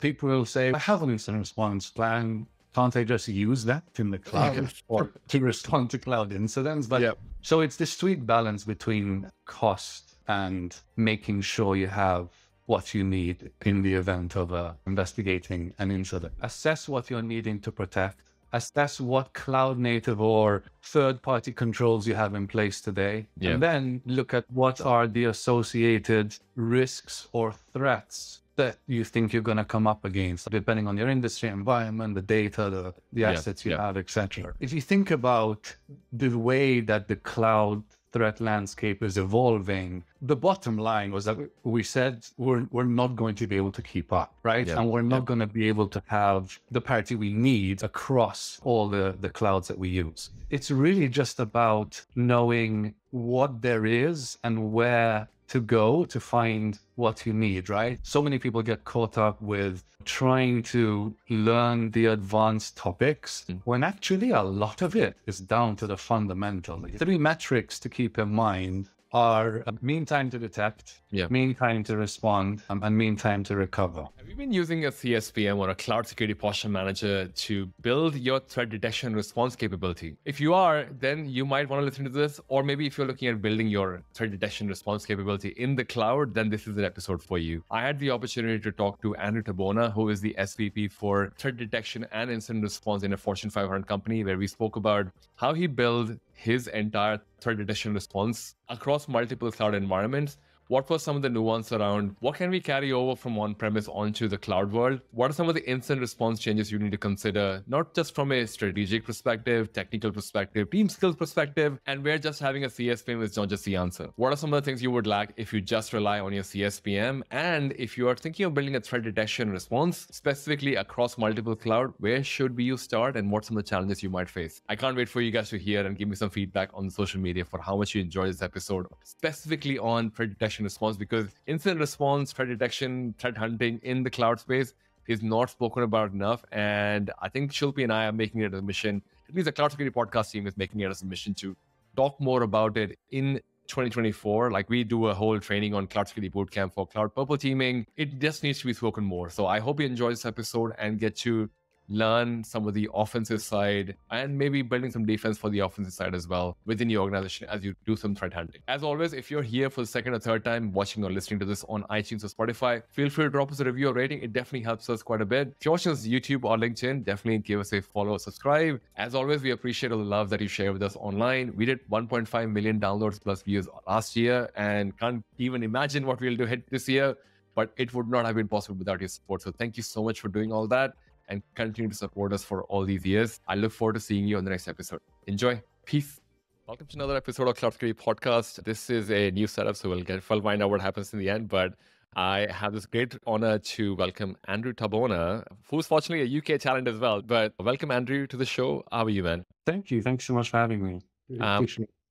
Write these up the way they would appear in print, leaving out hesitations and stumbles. People will say, I have an incident response plan. Can't I just use that in the cloud or to respond to cloud incidents? But so it's this sweet balance between cost and making sure you have what you need in the event of investigating an incident. Assess what you're needing to protect. Assess what cloud native or third-party controls you have in place today. And then look at what are the associated risks or threats that you think you're going to come up against, depending on your industry environment, the data, the assets you have, etc. If you think about the way that the cloud threat landscape is evolving, the bottom line was that we said we're not going to be able to keep up, right? And we're not going to be able to have the parity we need across all the clouds that we use. It's really just about knowing what there is and where to go to find what you need, right? So many people get caught up with trying to learn the advanced topics when actually a lot of it is down to the fundamental. Three metrics to keep in mind are mean time to detect, mean time to respond, and mean time to recover. Have you been using a CSPM or a Cloud Security Posture Manager to build your threat detection response capability? If you are, then you might want to listen to this, or maybe if you're looking at building your threat detection response capability in the cloud, then this is an episode for you. I had the opportunity to talk to Andrew Tabona, who is the SVP for threat detection and incident response in a Fortune 500 company, where we spoke about how he built his entire threat detection response across multiple cloud environments. What was some of the nuance around what can we carry over from on-premise onto the cloud world? What are some of the incident response changes you need to consider, not just from a strategic perspective, technical perspective, team skills perspective, and where just having a CSPM is not just the answer. What are some of the things you would lack if you just rely on your CSPM? And if you are thinking of building a threat detection response specifically across multiple cloud, where should you start and what some of the challenges you might face? I can't wait for you guys to hear and give me some feedback on social media for how much you enjoyed this episode, specifically on threat detection response, because incident response, threat detection, threat hunting in the cloud space is not spoken about enough. And I think Shilpi and I are making it a mission, at least the Cloud Security Podcast team is making it as a mission to talk more about it in 2024. Like, we do a whole training on Cloud Security Bootcamp for Cloud Purple Teaming. It just needs to be spoken more. So I hope you enjoy this episode and get to learn some of the offensive side and maybe building some defense for the offensive side as well within your organization as you do some threat hunting. As always, if you're here for the second or third time watching or listening to this on iTunes or Spotify, feel free to drop us a review or rating. It definitely helps us quite a bit. If you're watching us on YouTube or LinkedIn, definitely give us a follow or subscribe. As always, we appreciate all the love that you share with us online. We did 1.5 million downloads plus views last year and can't even imagine what we'll do this year, but it would not have been possible without your support. So thank you so much for doing all that and continue to support us for all these years. I look forward to seeing you on the next episode. Enjoy. Peace. Welcome to another episode of Cloud Security Podcast. This is a new setup, so we'll find out what happens in the end. But I have this great honor to welcome Andrew Tabona, who's fortunately a UK talent as well. But welcome, Andrew, to the show. How are you, man? Thank you. Thanks so much for having me.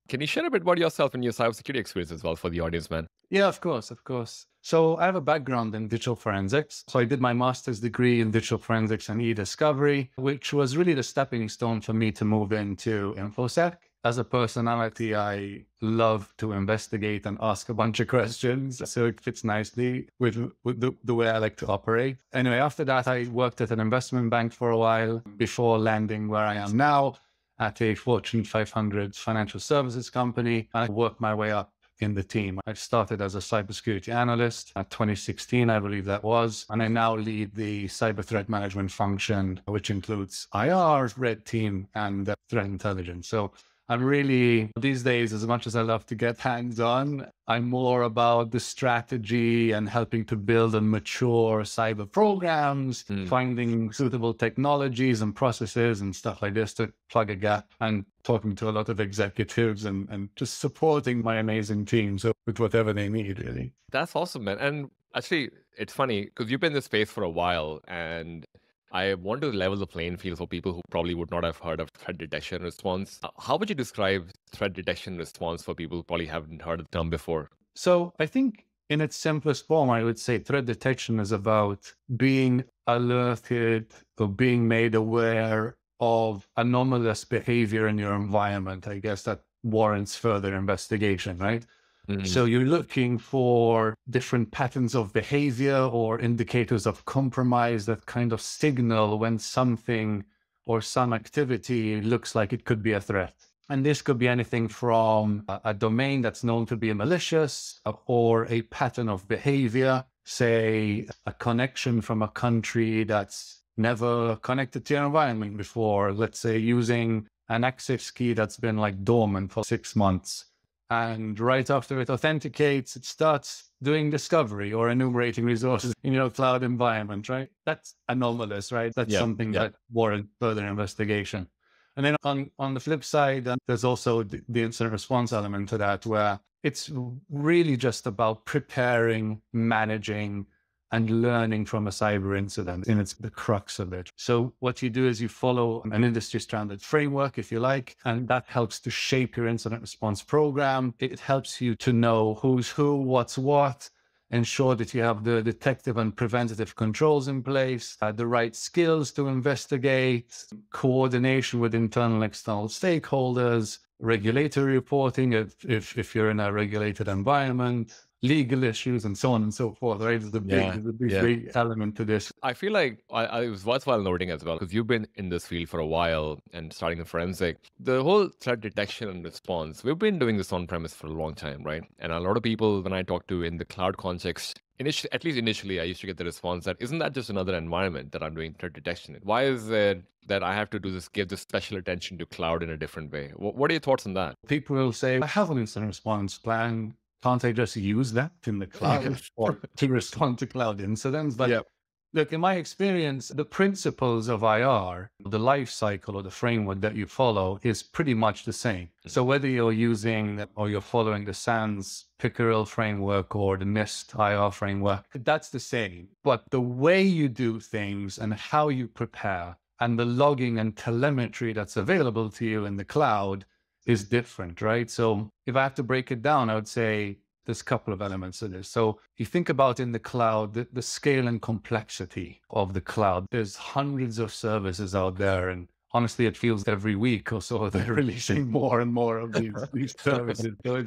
Can you share a bit about yourself and your cybersecurity experience as well for the audience, man? Yeah, of course, of course. So I have a background in digital forensics. So I did my master's degree in digital forensics and e-discovery, which was really the stepping stone for me to move into InfoSec. As a personality, I love to investigate and ask a bunch of questions. So it fits nicely with the way I like to operate. Anyway, after that, I worked at an investment bank for a while before landing where I am now at a Fortune 500 financial services company. I worked my way up in the team. I started as a cybersecurity analyst at 2016, I believe that was, and I now lead the cyber threat management function, which includes IR, red team, and threat intelligence. So I'm really, these days, as much as I love to get hands-on, I'm more about the strategy and helping to build and mature cyber programs, finding suitable technologies and processes and stuff like this to plug a gap, and talking to a lot of executives and just supporting my amazing team with whatever they need, really. That's awesome, man. And actually, it's funny because you've been in this space for a while, and I want to level the playing field for people who probably would not have heard of threat detection response. How would you describe threat detection response for people who probably haven't heard the term before? So I think in its simplest form, I would say threat detection is about being alerted or being made aware of anomalous behavior in your environment. I guess that warrants further investigation, right? Mm-hmm. So you're looking for different patterns of behavior or indicators of compromise that kind of signal when something or some activity looks like it could be a threat. And this could be anything from a domain that's known to be malicious or a pattern of behavior, say a connection from a country that's never connected to your environment before, let's say using an access key that's been like dormant for 6 months. And right after it authenticates, it starts doing discovery or enumerating resources in your cloud environment, right? That's anomalous, right? That's something that warrants further investigation. And then on the flip side, there's also the incident response element to that, where it's really just about preparing, managing, and learning from a cyber incident. And it's the crux of it. So what you do is you follow an industry standard framework, if you like, and that helps to shape your incident response program. It helps you to know who's who, what's what, ensure that you have the detective and preventative controls in place, the right skills to investigate, coordination with internal and external stakeholders, regulatory reporting if you're in a regulated environment, legal issues, and so on and so forth, right? It's the big element to this. I feel like it was worthwhile noting as well, because you've been in this field for a while and starting in forensic, the whole threat detection and response, we've been doing this on-premise for a long time, right? And a lot of people, when I talk to in the cloud context, at least initially, I used to get the response that, isn't that just another environment that I'm doing threat detection in? Why is it that I have to do this, give this special attention to cloud in a different way? What are your thoughts on that? People will say, I have an incident response plan. Can't I just use that in the cloud or to respond to cloud incidents? But look, in my experience, the principles of IR, the life cycle or the framework that you follow is pretty much the same. So whether you're using or you're following the SANS Pickerel framework or the NIST IR framework, that's the same. But the way you do things and how you prepare and the logging and telemetry that's available to you in the cloud is different, right? So if I have to break it down, I would say there's a couple of elements to this. So you think about in the cloud, the scale and complexity of the cloud. There's hundreds of services out there. And honestly, it feels every week or so they're releasing more and more of these services. So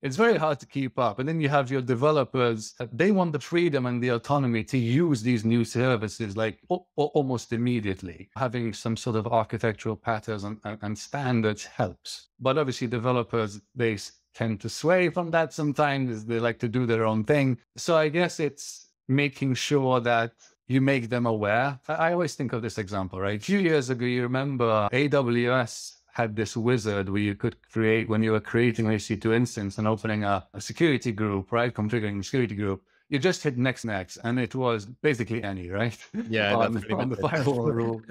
it's very hard to keep up. And then you have your developers. They want the freedom and the autonomy to use these new services like almost immediately. Having some sort of architectural patterns and standards helps. But obviously developers, they tend to sway from that sometimes. They like to do their own thing. So I guess it's making sure that you make them aware. I always think of this example, right? A few years ago, you remember AWS had this wizard where you could create, when you were creating an EC2 instance and opening a security group, right? Configuring a security group, you just hit next, and it was basically any, right? Yeah, on the firewall rule.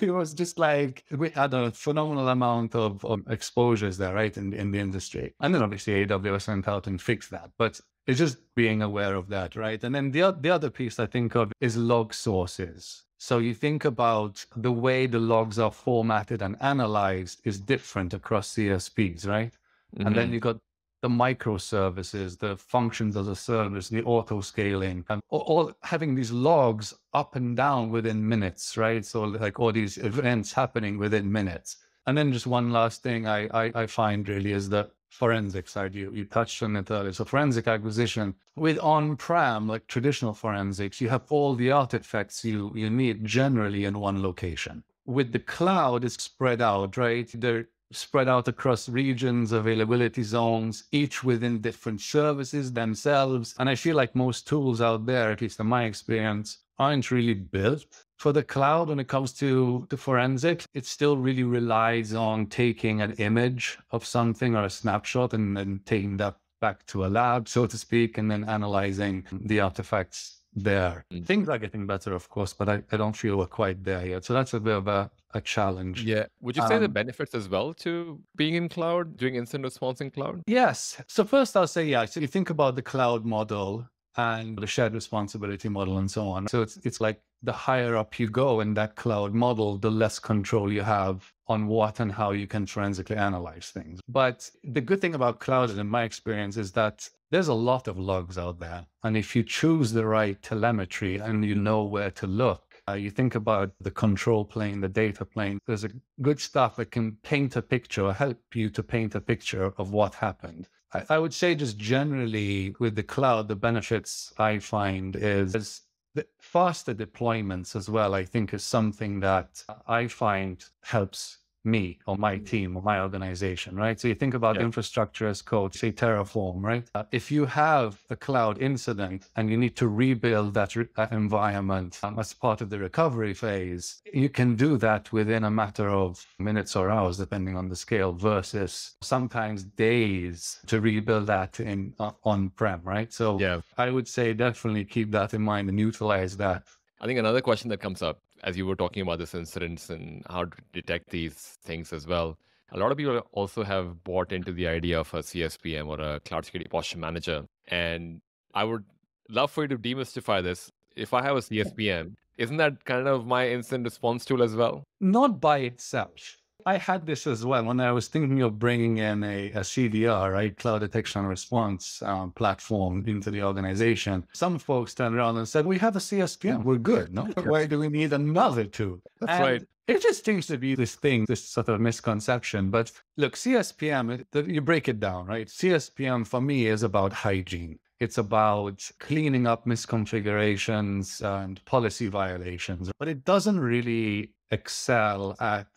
It was just like, we had a phenomenal amount of exposures there, right? In the industry. And then obviously AWS went out and fixed that, but it's just being aware of that, right? And then the other piece I think of is log sources. So you think about the way the logs are formatted and analyzed is different across CSPs, right? Mm-hmm. And then you've got the microservices, the functions as a service, the auto scaling, and all having these logs up and down within minutes, right? So like all these events happening within minutes. And then just one last thing I find really is the forensic side. You touched on it earlier. So forensic acquisition with on-prem, like traditional forensics, you have all the artifacts you need generally in one location. With the cloud, it's spread out, right? They're spread out across regions, availability zones, each within different services themselves. And I feel like most tools out there, at least in my experience, aren't really built for the cloud. When it comes to forensics, it still really relies on taking an image of something or a snapshot and then taking that back to a lab, so to speak, and then analyzing the artifacts there. Things are getting better, of course, but I don't feel we're quite there yet. So that's a bit of a challenge. Yeah. Would you say the benefits as well to being in cloud, doing incident response in cloud? Yes. So first I'll say, so you think about the cloud model and the shared responsibility model and so on. So it's like the higher up you go in that cloud model, the less control you have on what and how you can forensically analyze things. But the good thing about cloud, in my experience, is that there's a lot of logs out there. And if you choose the right telemetry and you know where to look, you think about the control plane, the data plane, there's a good stuff that can paint a picture, help you to paint a picture of what happened. I would say just generally with the cloud, the benefits I find is the faster deployments as well, I think is something that I find helps me or my team or my organization, right? So you think about infrastructure as code, say Terraform, right? If you have a cloud incident and you need to rebuild that environment as part of the recovery phase, you can do that within a matter of minutes or hours, depending on the scale, versus sometimes days to rebuild that in on-prem, right? So I would say definitely keep that in mind and utilize that. I think another question that comes up as you were talking about these incidents and how to detect these things as well, a lot of people also have bought into the idea of a CSPM or a Cloud Security Posture Manager. And I would love for you to demystify this. If I have a CSPM, isn't that kind of my incident response tool as well? Not by itself. I had this as well when I was thinking of bringing in a CDR, right, Cloud Detection and Response platform into the organization. Some folks turned around and said, we have a CSPM, we're good, no? Why do we need another tool? That's right. It just seems to be this thing, this sort of misconception. But look, CSPM, you break it down, right? CSPM for me is about hygiene. It's about cleaning up misconfigurations and policy violations, but it doesn't really excel at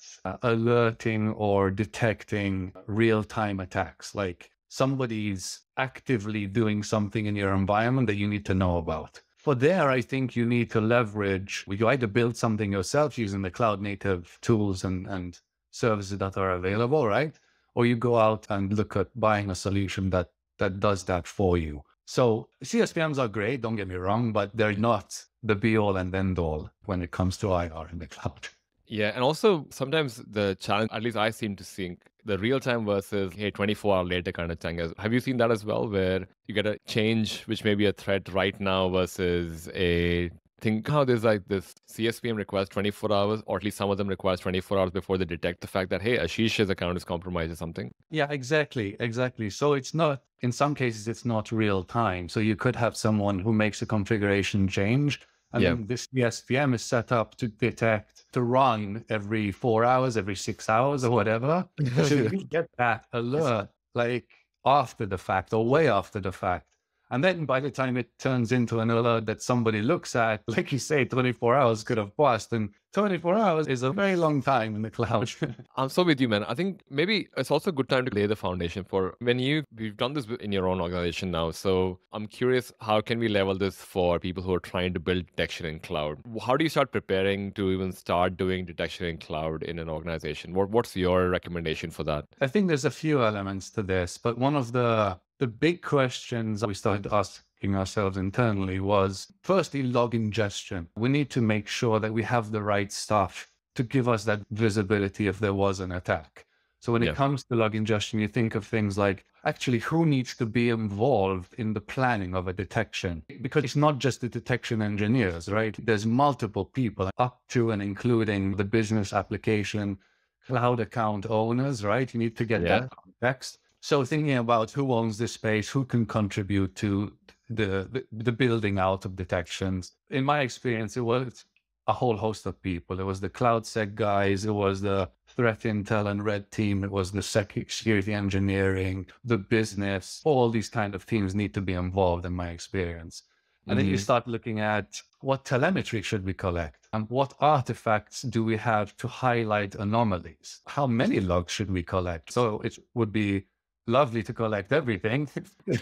alerting or detecting real-time attacks. Like somebody's actively doing something in your environment that you need to know about. For there, I think you need to leverage, you either build something yourself using the cloud-native tools and services that are available, right? Or you go out and look at buying a solution that does that for you. So CSPMs are great, don't get me wrong, but they're not the be-all and end-all when it comes to IR in the cloud. Yeah, and also sometimes the challenge, at least I seem to think, the real-time versus, hey, 24-hour later kind of thing. Have you seen that as well, where you get a change, which may be a threat right now versus a thing? How there's like this CSPM requires 24 hours, or at least some of them requires 24 hours before they detect the fact that, hey, Ashish's account is compromised or something. Yeah, exactly. So it's not, in some cases, it's not real-time. So you could have someone who makes a configuration change, and then this CSPM is set up to detect, to run every 4 hours, every 6 hours or whatever. So we get that alert like after the fact or way after the fact. And then by the time it turns into an alert that somebody looks at, like you say, 24 hours could have passed, and 24 hours is a very long time in the cloud. I'm so with you, man. I think maybe it's also a good time to lay the foundation for when you've done this in your own organization now. So I'm curious, how can we level this for people who are trying to build detection in cloud? How do you start preparing to even start doing detection in cloud in an organization? What's your recommendation for that? I think there's a few elements to this, but one of the big questions we started asking ourselves internally was, firstly, log ingestion. We need to make sure that we have the right stuff to give us that visibility if there was an attack. So when it comes to log ingestion, you think of things like, actually, who needs to be involved in the planning of a detection? Because it's not just the detection engineers, right? There's multiple people up to and including the business application, cloud account owners, right? You need to get that context. So thinking about who owns this space, who can contribute to the building out of detections. In my experience, it was a whole host of people. It was the CloudSec guys, it was the threat intel and red team, it was the security engineering, the business. All these kind of teams need to be involved in my experience. And then you start looking at what telemetry should we collect and what artifacts do we have to highlight anomalies? How many logs should we collect? So it would be lovely to collect everything.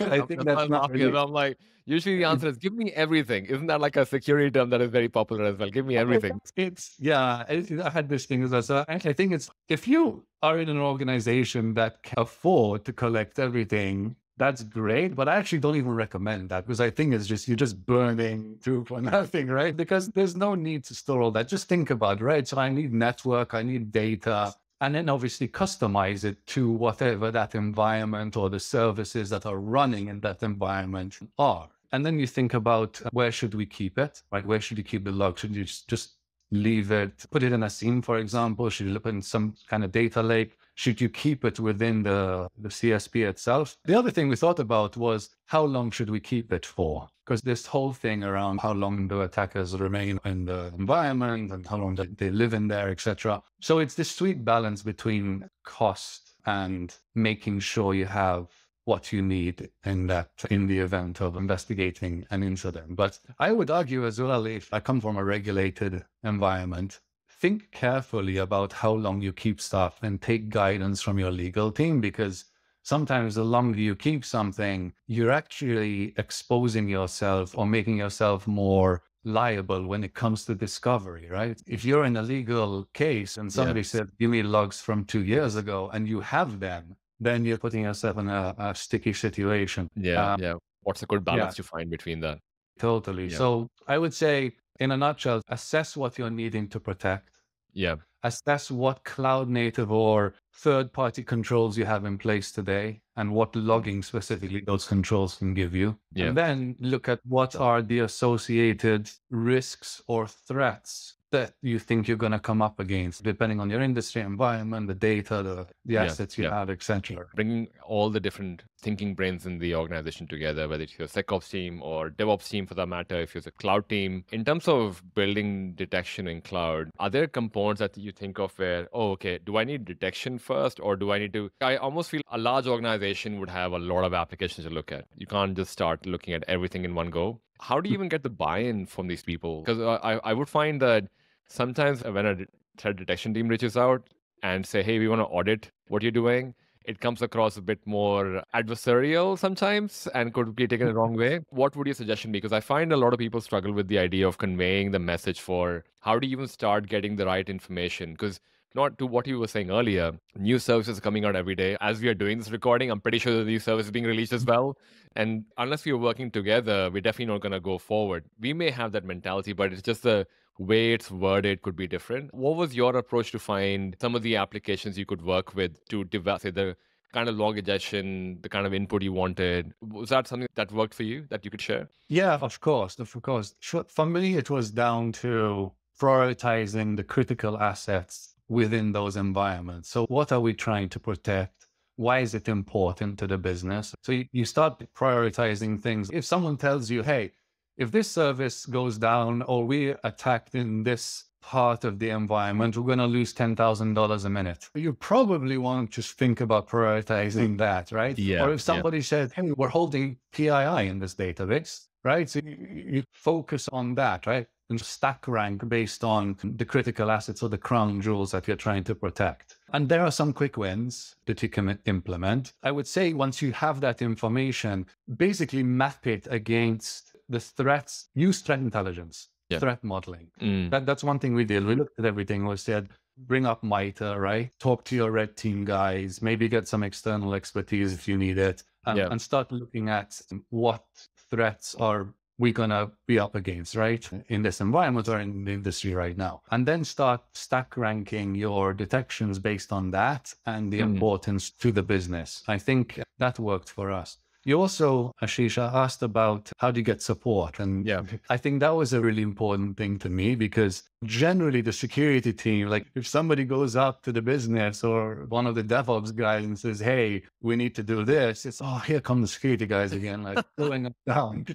I think that's not really... I'm like, usually the answer is give me everything. Isn't that like a security term that is very popular as well? Give me everything. I had this thing as well. So actually, I think it's, if you are in an organization that can afford to collect everything, that's great, but I actually don't even recommend that because I think it's just, you're just burning through for nothing, right? Because there's no need to store all that. Just think about, right? So I need network, I need data. And then obviously customize it to whatever that environment or the services that are running in that environment are. And then you think about where should we keep it, right? Where should you keep the log? Should you just leave it, put it in a SIEM, for example? Should you put in some kind of data lake? Should you keep it within the CSP itself? The other thing we thought about was how long should we keep it for? Because this whole thing around how long do attackers remain in the environment and how long they live in there, etc. So it's this sweet balance between cost and making sure you have what you need in that, in the event of investigating an incident. But I would argue as well, if I come from a regulated environment, think carefully about how long you keep stuff and take guidance from your legal team, because sometimes the longer you keep something, you're actually exposing yourself or making yourself more liable when it comes to discovery, right? If you're in a legal case and somebody said, give me logs from 2 years ago, and you have them, then you're putting yourself in a sticky situation. What's the good balance to find between that? Totally. Yeah. So I would say, in a nutshell, assess what you're needing to protect. Yeah. Assess what cloud native or third-party controls you have in place today and what logging specifically those controls can give you. Yeah. And then look at what are the associated risks or threats that you think you're going to come up against, depending on your industry, environment, the data, the assets you have, etc. Bringing all the different thinking brains in the organization together, whether it's your SecOps team or DevOps team for that matter, if it's a cloud team. In terms of building detection in cloud, are there components that you think of where, do I need detection first, or do I need to... I almost feel a large organization would have a lot of applications to look at. You can't just start looking at everything in one go. How do you even get the buy-in from these people? Because I would find that sometimes when a threat detection team reaches out and say, hey, we want to audit what you're doing, it comes across a bit more adversarial sometimes and could be taken the wrong way. What would your suggestion be? Because I find a lot of people struggle with the idea of conveying the message for how do you even start getting the right information? Because not to what you were saying earlier, new services are coming out every day. As we are doing this recording, I'm pretty sure that these services are being released as well. And unless we are working together, we're definitely not going to go forward. We may have that mentality, but it's just the way it's worded could be different. What was your approach to find some of the applications you could work with to develop, say, the kind of log ingestion, the kind of input you wanted? Was that something that worked for you that you could share? Yeah, of course. For me, it was down to prioritizing the critical assets within those environments. So what are we trying to protect? Why is it important to the business? So you start prioritizing things. If someone tells you, hey, if this service goes down or we're attacked in this part of the environment, we're going to lose $10,000 a minute. You probably want to think about prioritizing that, right? Yeah, or if somebody said, hey, we're holding PII in this database, right? So you focus on that, right? And stack rank based on the critical assets or the crown jewels that you're trying to protect. And there are some quick wins that you can implement. I would say once you have that information, basically map it against the threats. Use threat intelligence, threat modeling. That's one thing we did. We looked at everything. We said, bring up MITRE, right? Talk to your red team guys, maybe get some external expertise if you need it, and start looking at what threats are we going to be up against, right? In this environment or in the industry right now. And then start stack ranking your detections based on that and the importance to the business. I think that worked for us. You also, Ashish, asked about how do you get support? And I think that was a really important thing to me, because generally the security team, like if somebody goes up to the business or one of the DevOps guys and says, hey, we need to do this, it's, here come the security guys again, like going up down.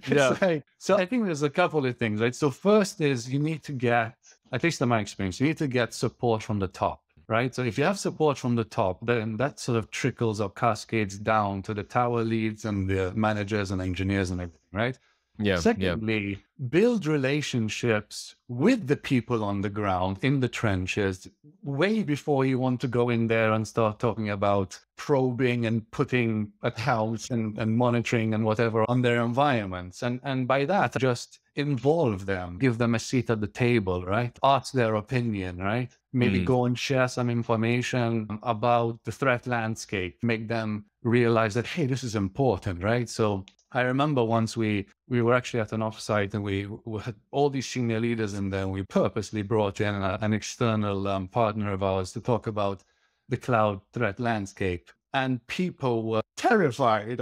So I think there's a couple of things, right? So first is you need to get, at least in my experience, you need to get support from the top. Right? So if you have support from the top, then that sort of trickles or cascades down to the tower leads and the managers and engineers and everything, right? Secondly, build relationships with the people on the ground in the trenches way before you want to go in there and start talking about probing and putting accounts and monitoring and whatever on their environments. And by that, just involve them, give them a seat at the table, right? Ask their opinion, right? Maybe go and share some information about the threat landscape, make them realize that, hey, this is important, right? So I remember once we were actually at an offsite and we had all these senior leaders in there, and we purposely brought in an external partner of ours to talk about the cloud threat landscape. And people were terrified.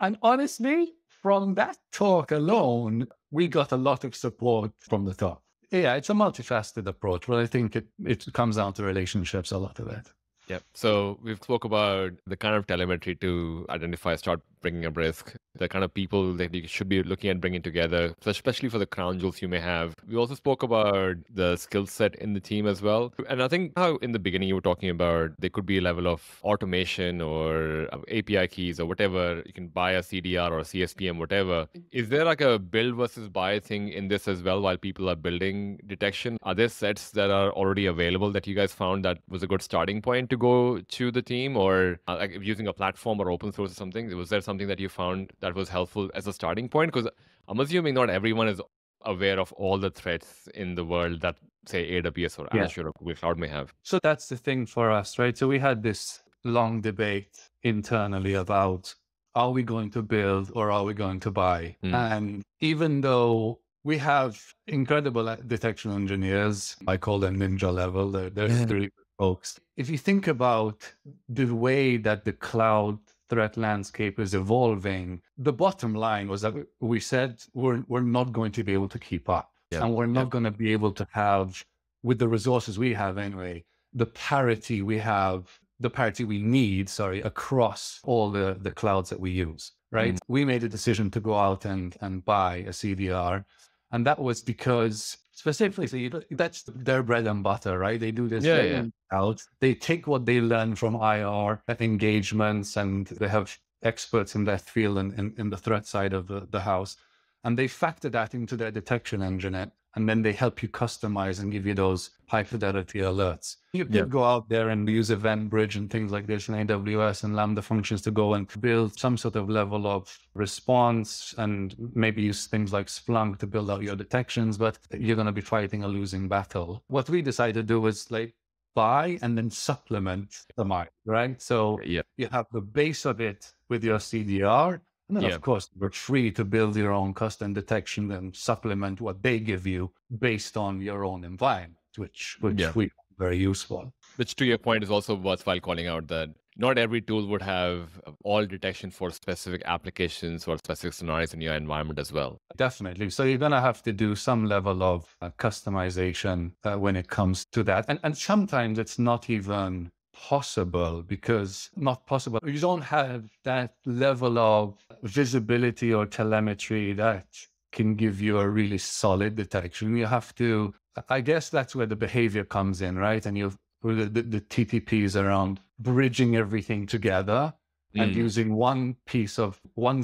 And honestly, from that talk alone, we got a lot of support from the top. Yeah, it's a multifaceted approach, but I think it comes down to relationships, a lot of it. Yep. So we've spoke about the kind of telemetry to identify, start bringing up risk, the kind of people that you should be looking at bringing together, especially for the crown jewels you may have. We also spoke about the skill set in the team as well. And I think how in the beginning you were talking about there could be a level of automation or API keys or whatever. You can buy a CDR or a CSPM, whatever. Is there like a build versus buy thing in this as well while people are building detection? Are there sets that are already available that you guys found that was a good starting point to go to the team, or like using a platform or open source or something? Was there something that you found that was helpful as a starting point? Because I'm assuming not everyone is aware of all the threats in the world that, say, AWS or Azure or Google Cloud may have. So that's the thing for us, right? So we had this long debate internally about, are we going to build or are we going to buy? And even though we have incredible detection engineers, I call them ninja level, they're really good folks. If you think about the way that the cloud threat landscape is evolving, the bottom line was that we said we're not going to be able to keep up, and we're not going to be able to have, with the resources we have anyway, the parity we need across all the clouds that we use, right? We made a decision to go out and buy a CDR, and that was because specifically that's their bread and butter, right? They do this out. They take what they learn from IR engagements, and they have experts in that field and in the threat side of the house, and they factor that into their detection engine, and then they help you customize and give you those high fidelity alerts. You could go out there and use EventBridge and things like this in AWS and Lambda functions to go and build some sort of level of response, and maybe use things like Splunk to build out your detections, but you're going to be fighting a losing battle. What we decided to do was like buy and then supplement the mine, right? So you have the base of it with your CDR. And then, of course, you're free to build your own custom detection and supplement what they give you based on your own environment, which we find very useful. Which, to your point, is also worthwhile calling out that not every tool would have all detection for specific applications or specific scenarios in your environment as well. Definitely. So you're going to have to do some level of customization when it comes to that. And sometimes it's not even possible because you don't have that level of visibility or telemetry that can give you a really solid detection. You have to, I guess that's where the behavior comes in, right? And you've the TTPs around bridging everything together and using one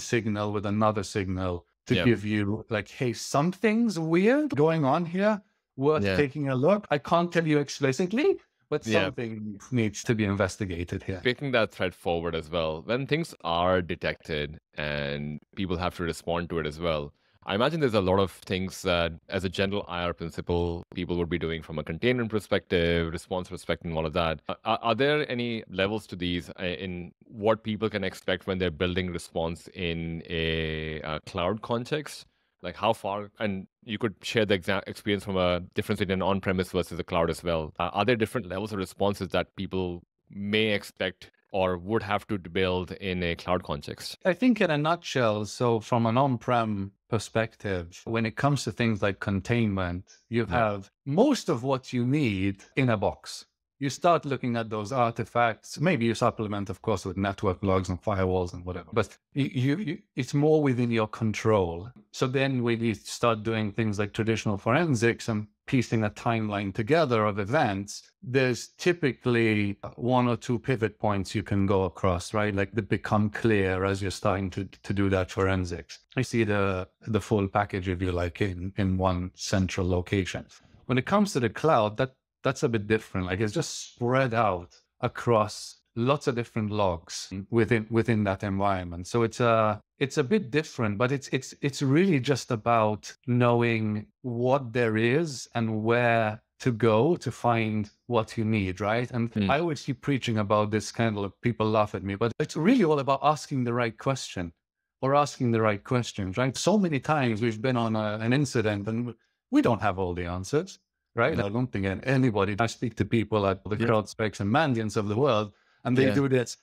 signal with another signal to give you like, hey, something's weird going on here, worth taking a look. I can't tell you explicitly, but something needs to be investigated here. Taking that threat forward as well, when things are detected and people have to respond to it as well, I imagine there's a lot of things that, as a general IR principle, people would be doing from a containment perspective, response perspective, and all of that. Are there any levels to these in what people can expect when they're building response in a cloud context? Like how far, and you could share the experience from a difference in an on-premise versus a cloud as well. Are there different levels of responses that people may expect or would have to build in a cloud context? I think in a nutshell, so from an on-prem perspective, when it comes to things like containment, you have most of what you need in a box. You start looking at those artifacts. Maybe you supplement, of course, with network logs and firewalls and whatever, but it's more within your control. So then we start doing things like traditional forensics and piecing a timeline together of events. There's typically one or two pivot points you can go across, right? Like they become clear as you're starting to do that forensics. I see the full package, if you like, in one central location. When it comes to the cloud, that's a bit different. Like it's just spread out across lots of different logs within that environment. So it's a bit different, but it's really just about knowing what there is and where to go to find what you need, right? And I always keep preaching about this kind of, people laugh at me, but it's really all about asking the right question or asking the right questions, right? So many times we've been on an incident and we don't have all the answers. Right? No. I don't think anybody, I speak to people at the CrowdStrikes and Mandiants of the world, and they do this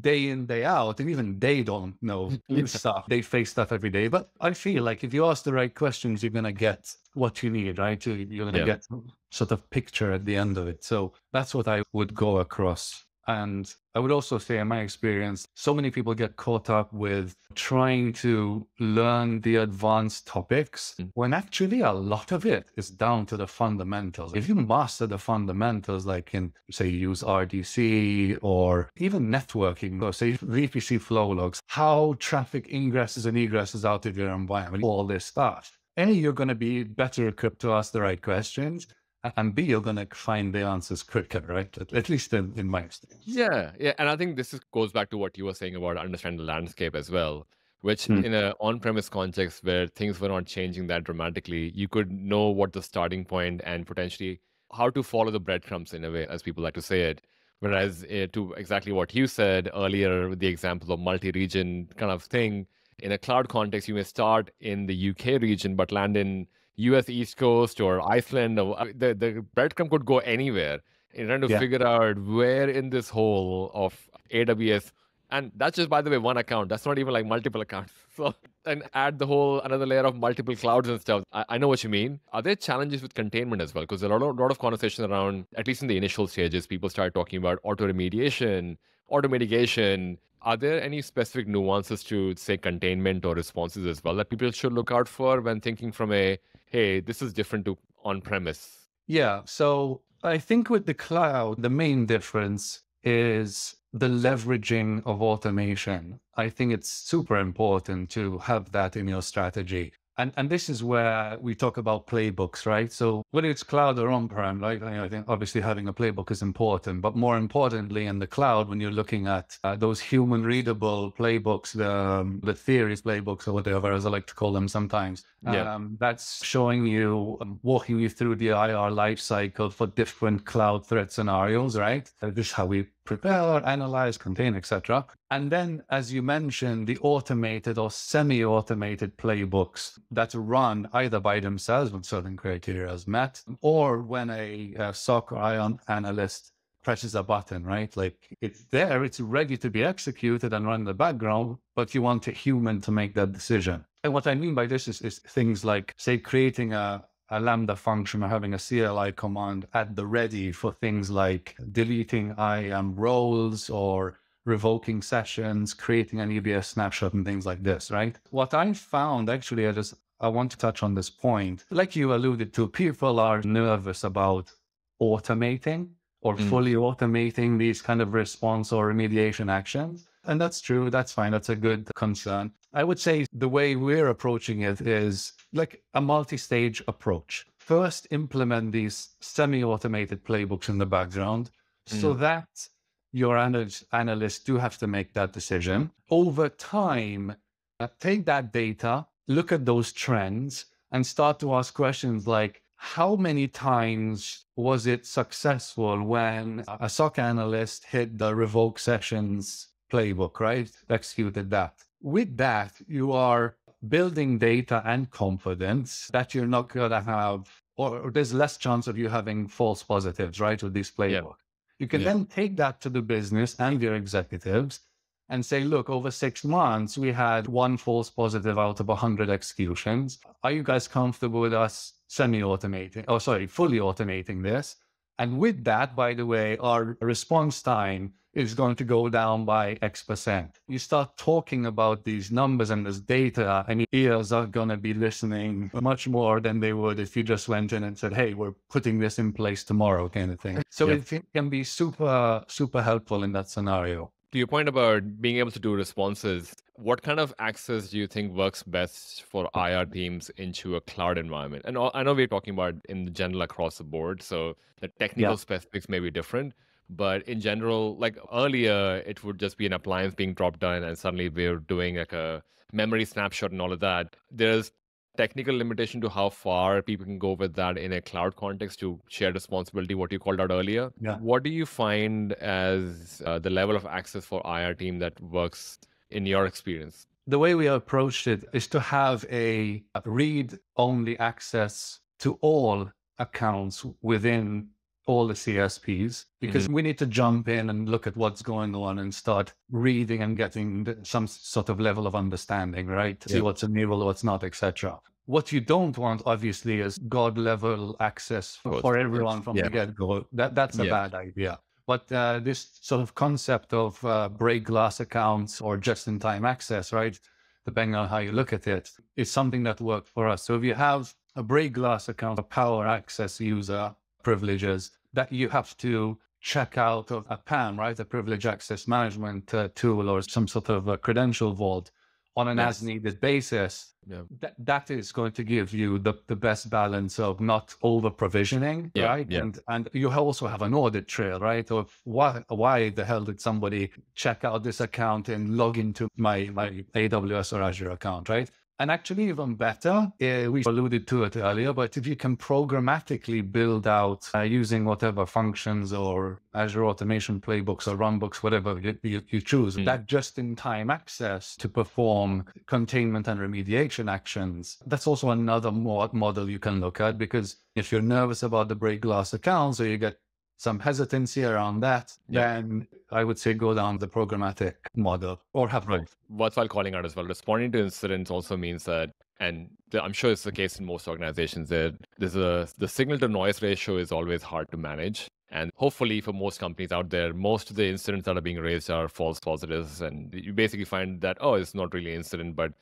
day in, day out, and even they don't know stuff. They face stuff every day. But I feel like if you ask the right questions, you're going to get what you need, right? You're going to get sort of picture at the end of it. So that's what I would go across And I would also say, in my experience, so many people get caught up with trying to learn the advanced topics when actually a lot of it is down to the fundamentals. If you master the fundamentals, like in, say, use RDC or even networking, or say VPC flow logs, how traffic ingresses and egresses out of your environment, all this stuff. A, you're going to be better equipped to ask the right questions. And B, you're going to find the answers quicker, right? At least in my experience. Yeah. Yeah. And I think this goes back to what you were saying about understanding the landscape as well, which in an on-premise context where things were not changing that dramatically, you could know what the starting point and potentially how to follow the breadcrumbs in a way, as people like to say it. Whereas to exactly what you said earlier, the example of multi-region kind of thing, in a cloud context, you may start in the UK region, but land in US East Coast or Iceland, or the breadcrumb could go anywhere in trying to figure out where in this whole of AWS. And that's just, by the way, one account. That's not even like multiple accounts. So, and add the whole another layer of multiple clouds and stuff. I know what you mean. Are there challenges with containment as well? Because there are a lot of conversations around, at least in the initial stages, people start talking about auto-remediation, auto-mitigation. Are there any specific nuances to, say, containment or responses as well that people should look out for when thinking from a, hey, this is different to on-premise? Yeah. So I think with the cloud, the main difference is the leveraging of automation. I think it's super important to have that in your strategy. And this is where we talk about playbooks, right? So whether it's cloud or on-prem, like, I think obviously having a playbook is important, but more importantly in the cloud, when you're looking at those human readable playbooks, the theories playbooks or whatever, as I like to call them sometimes, that's showing you, walking you through the IR lifecycle for different cloud threat scenarios, right? This is how we prepare, analyze, contain, etc. And then, as you mentioned, the automated or semi-automated playbooks that run either by themselves when certain criteria is met, or when a SOC or IAM analyst presses a button, right? Like, it's there, it's ready to be executed and run in the background, but you want a human to make that decision. And what I mean by this is things like, say, creating a Lambda function or having a CLI command at the ready for things like deleting IAM roles or revoking sessions, creating an EBS snapshot and things like this, right? What I found, actually, I want to touch on this point. Like you alluded to, people are nervous about automating or fully automating these kind of response or remediation actions. And that's true. That's fine. That's a good concern. I would say the way we're approaching it is like a multi-stage approach. First, implement these semi-automated playbooks in the background so that your analysts do have to make that decision. Over time, take that data, look at those trends, and start to ask questions like, how many times was it successful when a SOC analyst hit the revoke sessions playbook, right? Executed that. With that, you are building data and confidence that you're not going to have, or there's less chance of you having false positives, right? With this playbook. Yeah. You can then take that to the business and your executives and say, look, over 6 months, we had one false positive out of 100 executions. Are you guys comfortable with us fully automating this? And with that, by the way, our response time is going to go down by X%. You start talking about these numbers and this data, and ears are going to be listening much more than they would if you just went in and said, hey, we're putting this in place tomorrow kind of thing. So it can be super, super helpful in that scenario. To your point about being able to do responses, what kind of access do you think works best for IR teams into a cloud environment? And I know we're talking about in general across the board, so the technical specifics may be different. But in general, like earlier, it would just be an appliance being dropped down and suddenly we're doing like a memory snapshot and all of that. There's technical limitation to how far people can go with that in a cloud context to share responsibility, what you called out earlier. Yeah. What do you find as the level of access for IR team that works in your experience? The way we approached it is to have a read-only access to all accounts within all the CSPs, because we need to jump in and look at what's going on and start reading and getting some sort of level of understanding, right? To see what's enabled, what's not, etc. What you don't want, obviously, is God level access for everyone from the get-go. That's a bad idea. But this sort of concept of break glass accounts or just-in-time access, right, depending on how you look at it, is something that worked for us. So if you have a break glass account, a power access user privileges that you have to check out of a PAM, right, a privilege access management tool or some sort of a credential vault on an as-needed basis, that is going to give you the best balance of not over-provisioning, right? Yeah. And you also have an audit trail, right? Of why the hell did somebody check out this account and log into my AWS or Azure account, right? And actually, even better, we alluded to it earlier, but if you can programmatically build out using whatever functions or Azure automation playbooks or runbooks, whatever you choose, that just-in-time access to perform containment and remediation actions, that's also another model you can look at, because if you're nervous about the break glass accounts or you get some hesitancy around that, then I would say go down the programmatic model or have both. Worthwhile calling out as well, responding to incidents also means that, and I'm sure it's the case in most organizations, that the signal to noise ratio is always hard to manage. And hopefully for most companies out there, most of the incidents that are being raised are false positives. And you basically find that, oh, it's not really an incident, but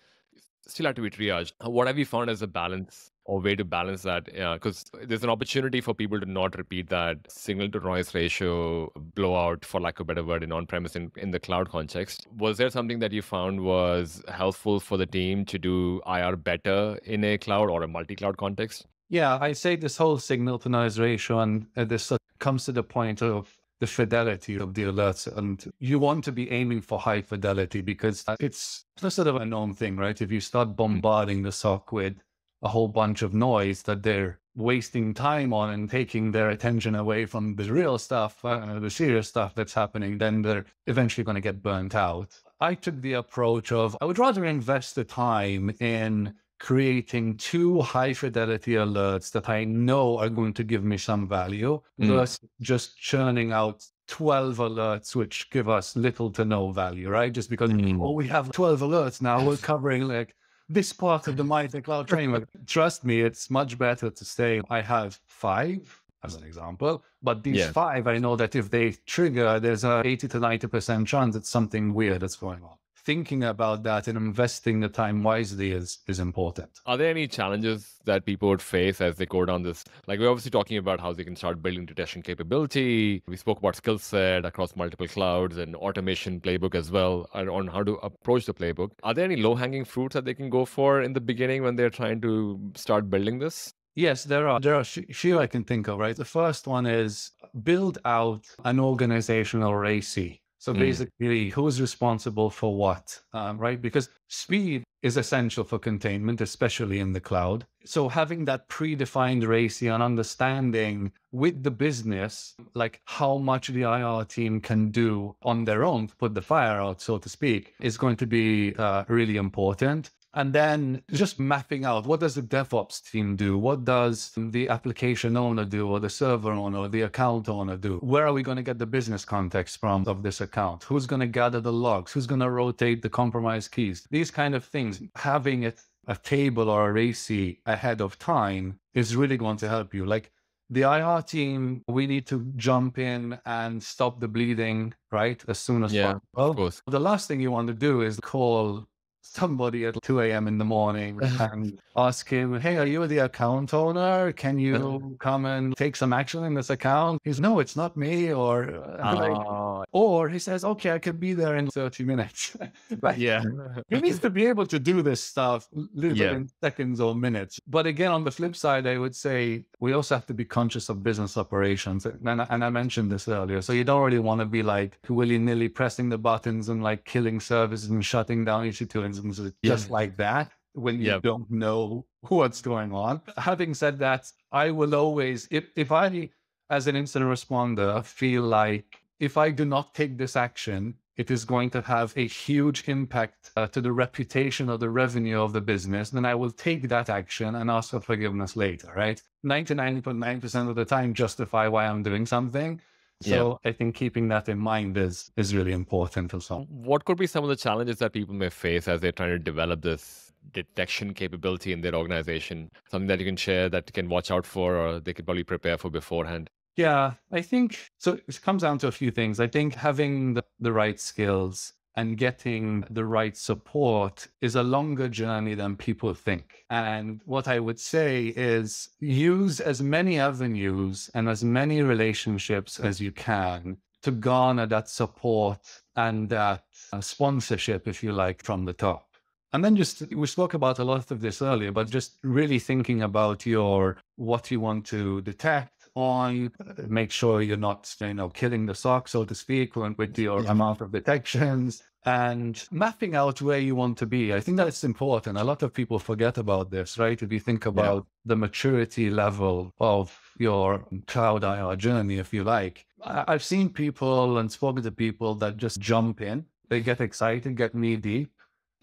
still have to be triaged. What have you found as a balance or way to balance that? Because there's an opportunity for people to not repeat that signal-to-noise ratio blowout, for lack of a better word, in on-premise in the cloud context. Was there something that you found was helpful for the team to do IR better in a cloud or a multi-cloud context? Yeah, I say this whole signal-to-noise ratio, and this comes to the point of the fidelity of the alerts, and you want to be aiming for high fidelity because it's sort of a known thing, right? If you start bombarding the SOC with a whole bunch of noise that they're wasting time on and taking their attention away from the real stuff, the serious stuff that's happening, then they're eventually going to get burnt out. I took the approach of, I would rather invest the time in creating two high fidelity alerts that I know are going to give me some value, versus just churning out 12 alerts, which give us little to no value, right? Just because, oh, we have 12 alerts now, we're covering like this part of the MITRE cloud framework. Trust me, it's much better to say I have 5 as an example, but these 5, I know that if they trigger, there's a 80 to 90% chance it's something weird that's going on. Thinking about that and investing the time wisely is important. Are there any challenges that people would face as they go down this? Like, we're obviously talking about how they can start building detection capability. We spoke about skill set across multiple clouds and automation playbook as well on how to approach the playbook. Are there any low-hanging fruits that they can go for in the beginning when they're trying to start building this? Yes, there are few I can think of, right? The first one is build out an organizational RACI. So basically, who's responsible for what, right? Because speed is essential for containment, especially in the cloud. So having that predefined RACI and understanding with the business, like how much the IR team can do on their own to put the fire out, so to speak, is going to be really important. And then just mapping out, what does the DevOps team do? What does the application owner do, or the server owner, or the account owner do? Where are we going to get the business context from of this account? Who's going to gather the logs? Who's going to rotate the compromised keys? These kind of things, having a table or a RACI ahead of time is really going to help you. Like, the IR team, we need to jump in and stop the bleeding, right? As soon as possible. Of course. The last thing you want to do is call somebody at 2 a.m. in the morning and ask him, hey, are you the account owner? Can you come and take some action in this account? He's, no, it's not me. Or he says, okay, I can be there in 30 minutes. Like, he needs to be able to do this stuff in seconds or minutes. But again, on the flip side, I would say we also have to be conscious of business operations. And I mentioned this earlier. So you don't really want to be like willy-nilly pressing the buttons and like killing services and shutting down EC2 just like that when you don't know what's going on. Having said that, I will always, if I, as an incident responder, feel like if I do not take this action, it is going to have a huge impact to the reputation or the revenue of the business, then I will take that action and ask for forgiveness later, right? 99.9% of the time justify why I'm doing something. So I think keeping that in mind is really important also. What could be some of the challenges that people may face as they're trying to develop this detection capability in their organization? Something that you can share that can watch out for, or they could probably prepare for beforehand? Yeah, I think so. It comes down to a few things. I think having the right skills and getting the right support is a longer journey than people think. And what I would say is use as many avenues and as many relationships as you can to garner that support and that sponsorship, if you like, from the top. And then we spoke about a lot of this earlier, but just really thinking about what you want to detect on, make sure you're not, killing the sock, so to speak, with your amount of detections and mapping out where you want to be. I think that's important. A lot of people forget about this, right? If you think about the maturity level of your cloud IR journey, if you like, I've seen people and spoken to people that just jump in, they get excited, get knee deep.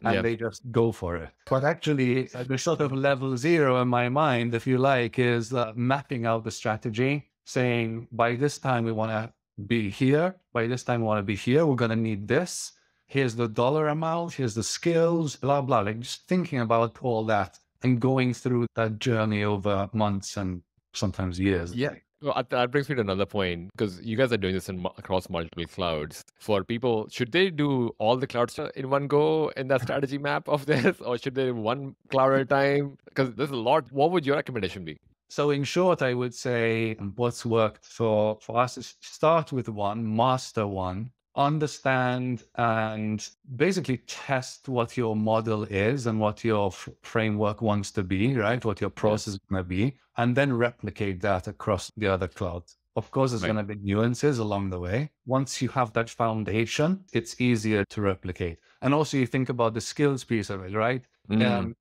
And they just go for it. But actually, the sort of level zero in my mind, if you like, is mapping out the strategy, saying, by this time, we want to be here. By this time, we want to be here. We're going to need this. Here's the dollar amount. Here's the skills, blah, blah. Like just thinking about all that and going through that journey over months and sometimes years. Yeah. Well, that brings me to another point, because you guys are doing this across multiple clouds. For people, should they do all the clouds in one go in that strategy map of this, or should they one cloud at a time? Because there's a lot. What would your recommendation be? So in short, I would say what's worked for us is start with one, master one, understand and basically test what your model is and what your framework wants to be, right? What your process is going to be, and then replicate that across the other clouds. Of course, there's going to be nuances along the way. Once you have that foundation, it's easier to replicate. And also you think about the skills piece of it, right?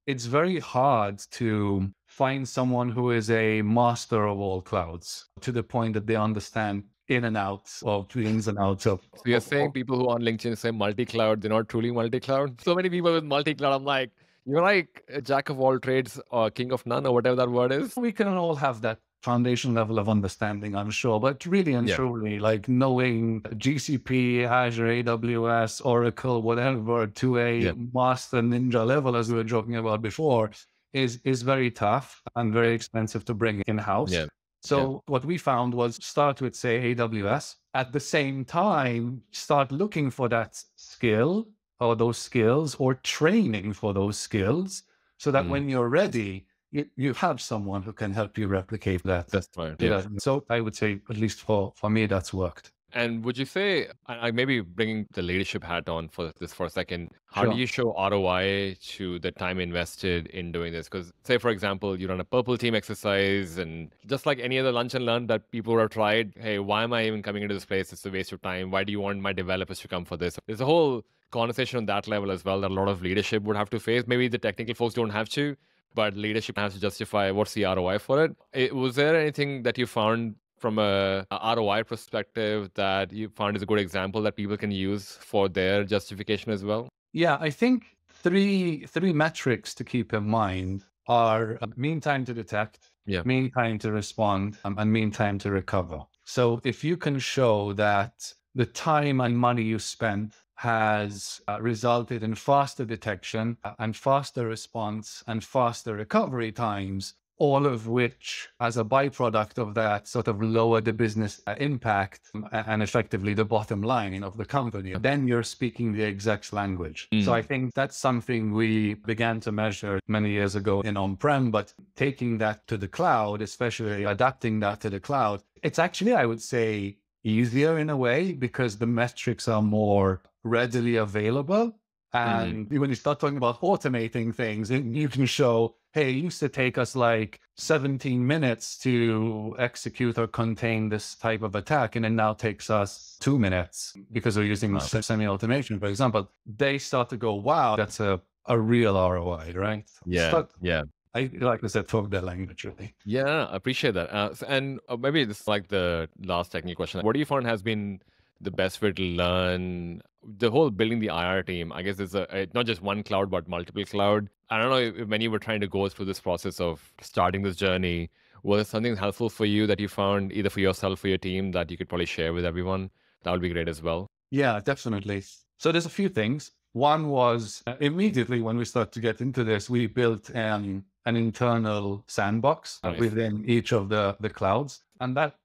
It's very hard to find someone who is a master of all clouds to the point that they understand in and out of ins and outs of. So you're saying people who on LinkedIn say multi-cloud, they're not truly multi-cloud. So many people with multi-cloud, I'm like, you're like a jack of all trades or king of none or whatever that word is. We can all have that foundation level of understanding, I'm sure, but really and truly, like knowing GCP, Azure, AWS, Oracle, whatever, to a master ninja level, as we were joking about before, is very tough and very expensive to bring in-house. Yeah. So what we found was start with, say, AWS. At the same time, start looking for that skill or those skills or training for those skills so that when you're ready, you have someone who can help you replicate that. That's right. Yeah. So I would say, at least for me, that's worked. And would you say, I maybe bringing the leadership hat on for this for a second, how do you show ROI to the time invested in doing this? Because say, for example, you run a purple team exercise and just like any other lunch and learn that people have tried, hey, why am I even coming into this place? It's a waste of time. Why do you want my developers to come for this? There's a whole conversation on that level as well that a lot of leadership would have to face. Maybe the technical folks don't have to, but leadership has to justify what's the ROI for it. Was there anything that you found from a ROI perspective that you found is a good example that people can use for their justification as well? Yeah, I think three metrics to keep in mind are mean time to detect, mean time to respond, and mean time to recover. So if you can show that the time and money you spent has resulted in faster detection and faster response and faster recovery times, all of which as a byproduct of that sort of lower the business impact and effectively the bottom line of the company, then you're speaking the exact language. So I think that's something we began to measure many years ago in on-prem, but taking that to the cloud, especially adapting that to the cloud, it's actually, I would say, easier in a way because the metrics are more readily available. And when you start talking about automating things, you can show, hey, it used to take us like 17 minutes to execute or contain this type of attack. And it now takes us 2 minutes because we're using semi-automation, for example. They start to go, wow, that's a real ROI, right? Yeah, I like to talk that language, really. Yeah, I appreciate that. And maybe this is like the last technical question. What do you find has been the best way to learn the whole building the IR team? I guess it's not just one cloud, but multiple cloud. I don't know if when you were trying to go through this process of starting this journey, was there something helpful for you that you found either for yourself or your team that you could probably share with everyone? That would be great as well. Yeah, definitely. So there's a few things. One was immediately when we started to get into this, we built an internal sandbox within each of the clouds. And that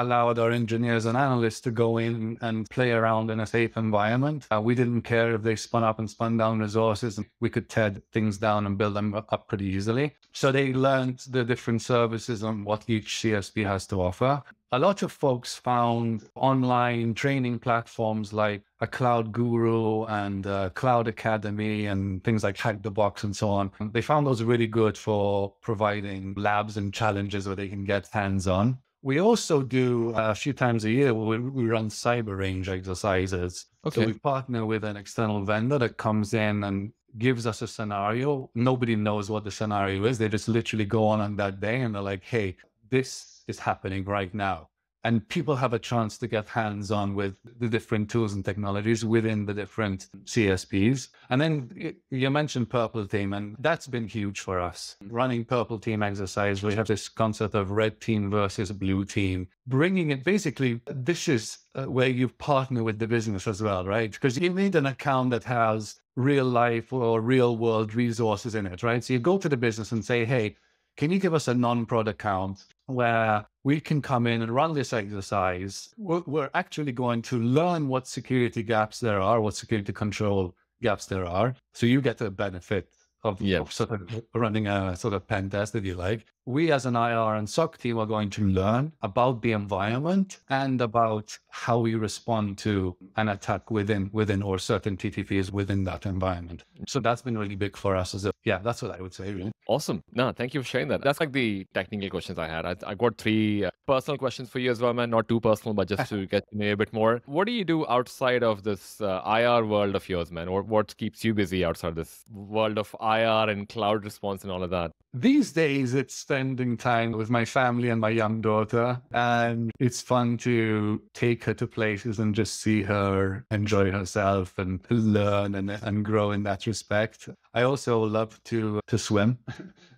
allowed our engineers and analysts to go in and play around in a safe environment. We didn't care if they spun up and spun down resources. We could tear things down and build them up pretty easily. So they learned the different services and what each CSP has to offer. A lot of folks found online training platforms like A Cloud Guru and Cloud Academy and things like Hack the Box and so on. They found those really good for providing labs and challenges where they can get hands-on. We also do a few times a year where we run cyber range exercises. Okay. So we partner with an external vendor that comes in and gives us a scenario. Nobody knows what the scenario is. They just literally go on that day and they're like, hey, this is happening right now. And people have a chance to get hands-on with the different tools and technologies within the different CSPs. And then you mentioned Purple Team, and that's been huge for us. Running Purple Team exercise, we have this concept of red team versus blue team, bringing it basically, this is where you partner with the business as well, right? Because you need an account that has real life or real world resources in it, right? So you go to the business and say, hey, can you give us a non-prod account where we can come in and run this exercise? We're actually going to learn what security gaps there are, what security control gaps there are. So you get the benefit of, sort of running a sort of pen test, if you like. We as an IR and SOC team are going to learn about the environment and about how we respond to an attack within or certain TTPs within that environment. So that's been really big for us. Yeah, that's what I would say, really. Awesome. No, thank you for sharing that. That's like the technical questions I had. I got three personal questions for you as well, man. Not too personal, but just to get to know a bit more. What do you do outside of this IR world of yours, man? Or what keeps you busy outside this world of IR and cloud response and all of that? These days, it's spending time with my family and my young daughter. And it's fun to take her to places and just see her enjoy herself and learn and grow in that respect. I also love to swim.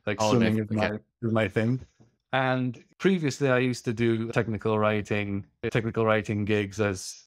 Like swimming is my thing. And previously, I used to do technical writing gigs as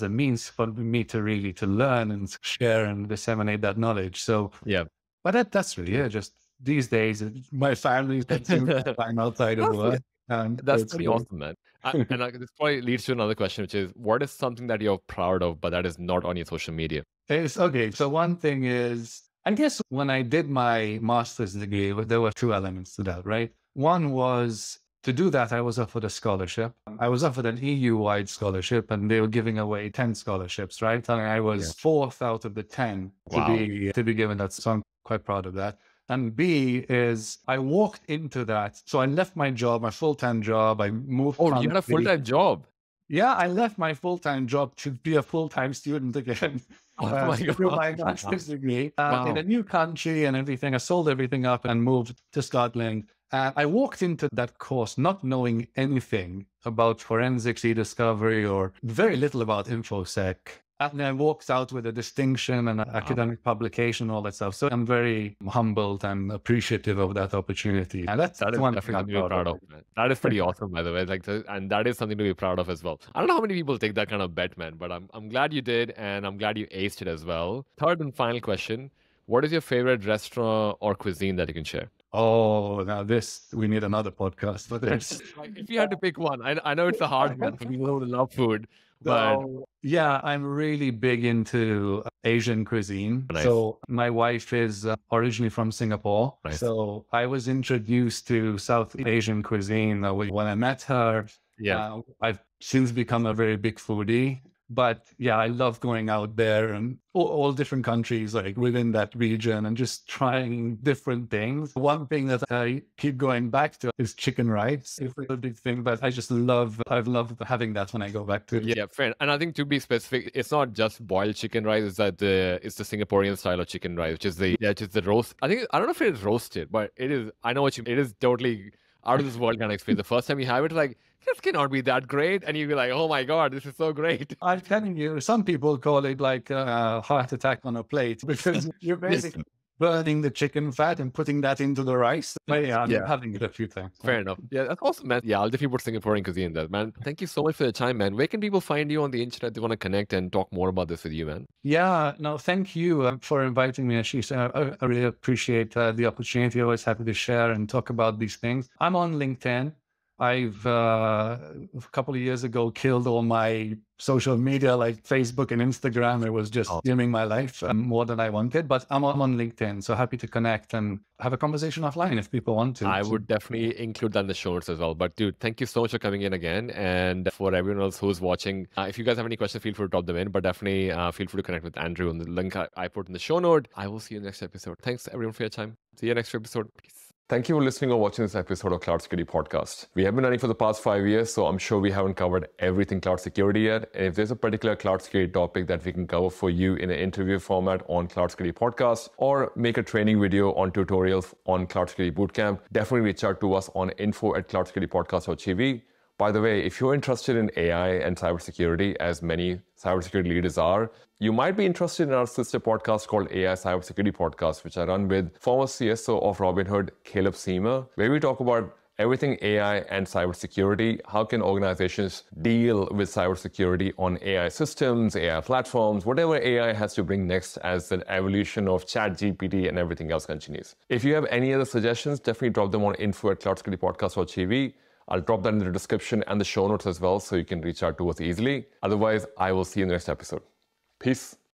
a means for me to really to learn and share and disseminate that knowledge. So, yeah, but that's really it. Just these days, my family spends time outside of work. That's pretty awesome, man. This probably leads to another question, which is, what is something that you're proud of, but that is not on your social media? Okay, so one thing is, I guess when I did my master's degree, there were two elements to that, right? One was, to do that, I was offered a scholarship. I was offered an EU-wide scholarship, and they were giving away 10 scholarships, right? And I was fourth out of the 10 to be given that. So I'm quite proud of that. And B is, I walked into that. So I left my job, my full-time job. I moved. Oh, you had a full-time job? Yeah, I left my full-time job to be a full-time student again. Oh my God. Through my master's degree in a new country and everything. I sold everything up and moved to Scotland. I walked into that course not knowing anything about forensics, e-discovery, or very little about InfoSec. And I walked out with a distinction and an academic publication, all that stuff. So I'm very humbled and appreciative of that opportunity. And that's one thing I'm proud of. That is pretty awesome, by the way. And that is something to be proud of as well. I don't know how many people take that kind of bet, man, but I'm glad you did. And I'm glad you aced it as well. Third and final question. What is your favorite restaurant or cuisine that you can share? Oh, now we need another podcast for this. If you had to pick one, I know it's a hard one. We love food. So, yeah, I'm really big into Asian cuisine. Nice. So my wife is originally from Singapore. Nice. So I was introduced to South Asian cuisine when I met her. Yeah, I've since become a very big foodie. But yeah, I love going out there and all different countries like within that region and just trying different things. One thing that I keep going back to is chicken rice. It's a big thing, but I've loved having that when I go back to it. Yeah, fair. And I think to be specific, it's not just boiled chicken rice. It's the Singaporean style of chicken rice, which is the roast. I don't know if it is roasted, but it is. I know what you mean. It is totally out of this world kind of experience. The first time you have it, like, this cannot be that great. And you'd be like, oh my God, this is so great. I'm telling you, some people call it like a heart attack on a plate because you're basically burning the chicken fat and putting that into the rice. But yeah, I'm having it a few times. Fair enough. Yeah, that's awesome, man. Yeah, I'll definitely put Singaporean cuisine in there, man. Thank you so much for the time, man. Where can people find you on the internet? They want to connect and talk more about this with you, man. Yeah, no, thank you for inviting me, Ashish. I really appreciate the opportunity. Always happy to share and talk about these things. I'm on LinkedIn. I've a couple of years ago killed all my social media like Facebook and Instagram. It was just dimming my life more than I wanted, but I'm on LinkedIn, so happy to connect and have a conversation offline if people want to. I would definitely include that in the shorts as well. But dude, thank you so much for coming in again. And for everyone else who's watching, if you guys have any questions, feel free to drop them in, but definitely feel free to connect with Andrew on the link I put in the show note. I will see you in the next episode. Thanks everyone for your time. See you next episode. Peace. Thank you for listening or watching this episode of Cloud Security Podcast. We have been running for the past 5 years, so I'm sure we haven't covered everything cloud security yet. And if there's a particular cloud security topic that we can cover for you in an interview format on Cloud Security Podcast, or make a training video on tutorials on Cloud Security Bootcamp, definitely reach out to us on info@cloudsecuritypodcast.tv. By the way, if you're interested in AI and cybersecurity, as many cybersecurity leaders are, you might be interested in our sister podcast called AI Cybersecurity Podcast, which I run with former CSO of Robinhood, Caleb Seamer, where we talk about everything AI and cybersecurity. How can organizations deal with cybersecurity on AI systems, AI platforms, whatever AI has to bring next as the evolution of ChatGPT and everything else continues. If you have any other suggestions, definitely drop them on info@cloudsecuritypodcast.tv. I'll drop that in the description and the show notes as well, so you can reach out to us easily. Otherwise, I will see you in the next episode. Peace.